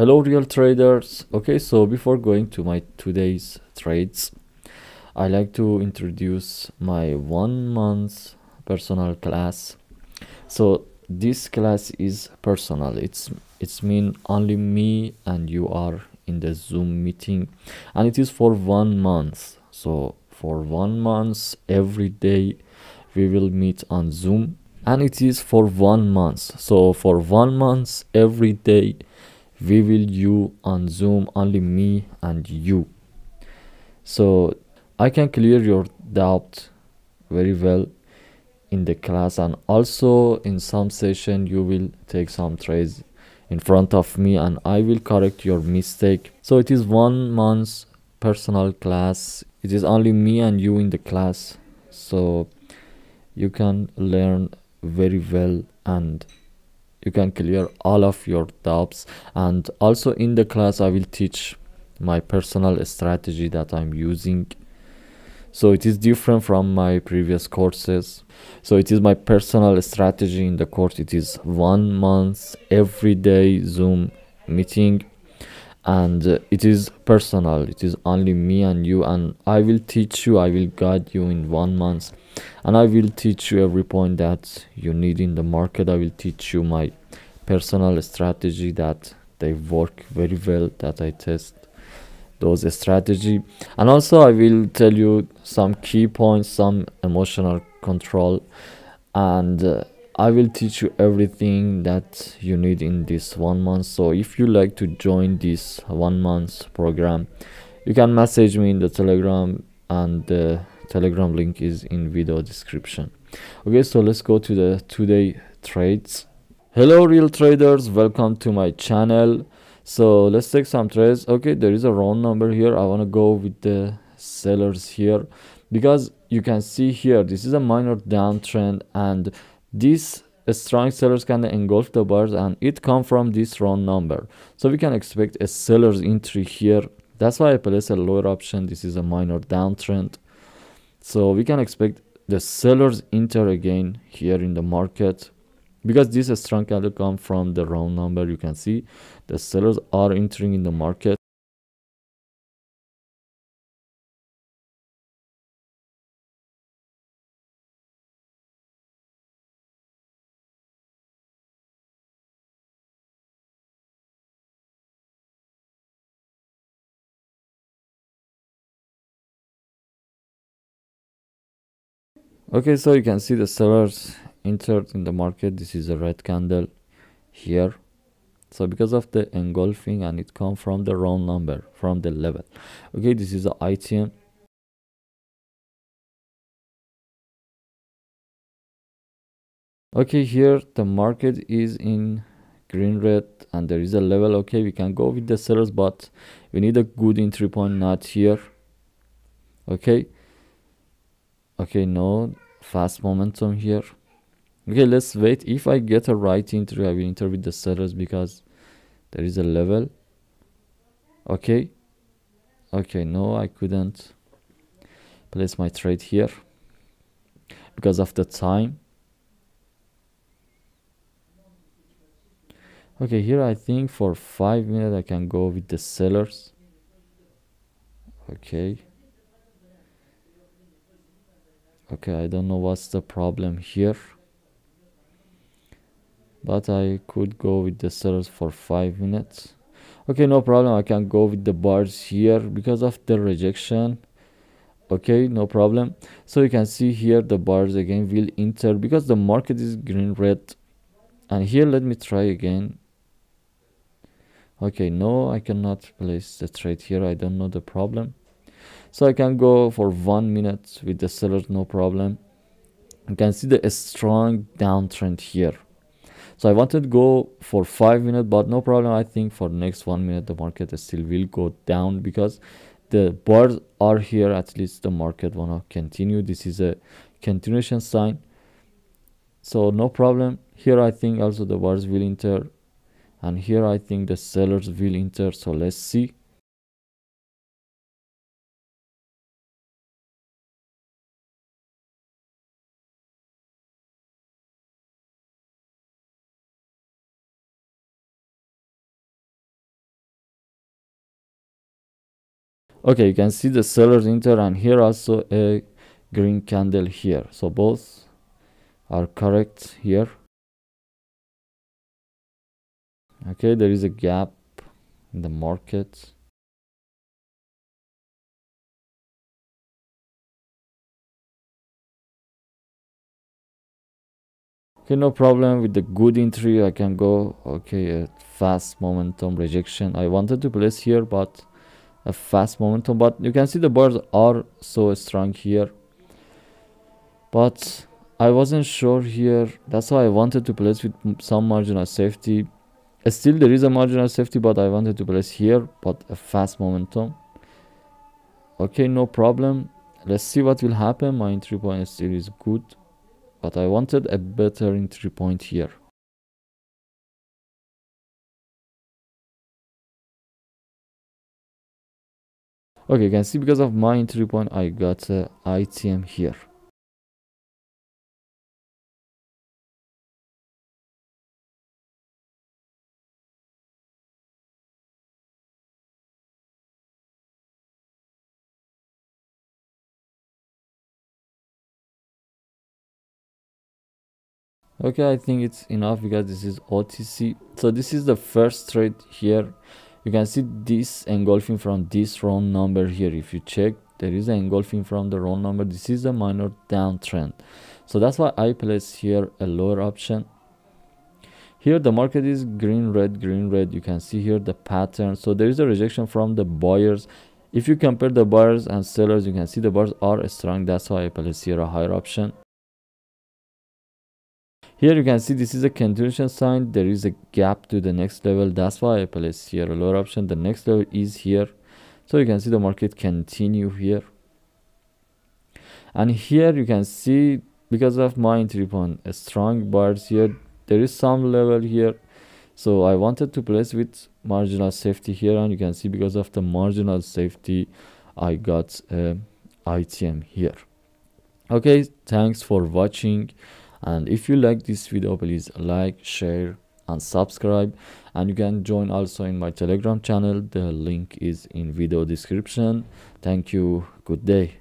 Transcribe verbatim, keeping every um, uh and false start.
Hello Real Traders. Okay, so before going to my today's trades, I like to introduce my one month personal class. So this class is personal. It's it's mean only me and you are in the Zoom meeting, and it is for one month. So for one month, every day we will meet on Zoom, and it is for one month. So for one month, every day we will you on Zoom, only me and you. So I can clear your doubt very well in the class, and also in some session you will take some trades in front of me and I will correct your mistake. So it is one month personal class. It is only me and you in the class, so you can learn very well and you can clear all of your doubts. And also in the class I will teach my personal strategy that I'm using, so it is different from my previous courses. So it is my personal strategy in the course. It is one month every day Zoom meeting, and uh, it is personal. It is only me and you, and I will teach you, I will guide you in one month, and I will teach you every point that you need in the market. I will teach you my personal strategy that they work very well, that I test those strategy, and also I will tell you some key points, some emotional control, and uh, I will teach you everything that you need in this one month. So if you like to join this one month program, you can message me in the Telegram, and the Telegram link is in video description. Okay, so let's go to the today trades. Hello Real Traders, welcome to my channel. So let's take some trades. Okay, there is a round number here. I want to go with the sellers here, because you can see here this is a minor downtrend, and these strong sellers can engulf the bars, and it comes from this round number. So we can expect a seller's entry here. That's why I place a lower option. This is a minor downtrend, so we can expect the sellers enter again here in the market, because this strong candle come from the round number. You can see the sellers are entering in the market. Okay, so you can see the sellers entered in the market. This is a red candle here, so because of the engulfing, and it comes from the round number, from the level. Okay, this is the I T M. Okay, here the market is in green red, and there is a level. Okay, we can go with the sellers, but we need a good entry point, not here. Okay. Okay, no fast momentum here. Okay, let's wait. If I get a right entry, I will enter with the sellers, because there is a level. Okay. Okay, no, I couldn't place my trade here because of the time. Okay, here I think for five minutes I can go with the sellers. Okay. Okay, I don't know what's the problem here, but I could go with the sellers for five minutes. Okay, no problem. I can go with the bars here because of the rejection. Okay, no problem. So you can see here the bars again will enter because the market is green red. And here, let me try again. Okay, no, I cannot place the trade here. I don't know the problem. So I can go for one minute with the sellers, no problem. You can see the strong downtrend here. So I wanted to go for five minutes, but no problem. I think for next one minute the market still will go down because the bars are here. At least the market wanna continue. This is a continuation sign. So no problem. Here I think also the bars will enter, and here I think the sellers will enter. So let's see. Okay, you can see the sellers enter, and here also a green candle here, so both are correct here. Okay, there is a gap in the market. Okay, no problem with the good entry. I can go. Okay, a fast momentum rejection. I wanted to place here, but a fast momentum. But you can see the bars are so strong here. But I wasn't sure here. That's why I wanted to place with some margin of safety. Still, there is a margin of safety, but I wanted to place here. But a fast momentum. Okay, no problem. Let's see what will happen. My entry point still is good, but I wanted a better entry point here. Okay, you can see because of my entry point, I got a I T M here. Okay, I think it's enough because this is O T C. So this is the first trade here. You can see this engulfing from this round number here. If you check, there is an engulfing from the round number. This is a minor downtrend. So that's why I place here a lower option. Here the market is green, red, green, red. You can see here the pattern. So there is a rejection from the buyers. If you compare the buyers and sellers, you can see the buyers are strong. That's why I place here a higher option. Here you can see this is a continuation sign. There is a gap to the next level. That's why I place here a lower option. The next level is here. So you can see the market continue here. And here you can see because of my entry point, a strong bars here. There is some level here. So I wanted to place with marginal safety here. And you can see because of the marginal safety, I got uh, I T M here. Okay, thanks for watching. And if you like this video, please like, share and subscribe, and you can join also in my Telegram channel. The link is in video description. Thank you. Good day.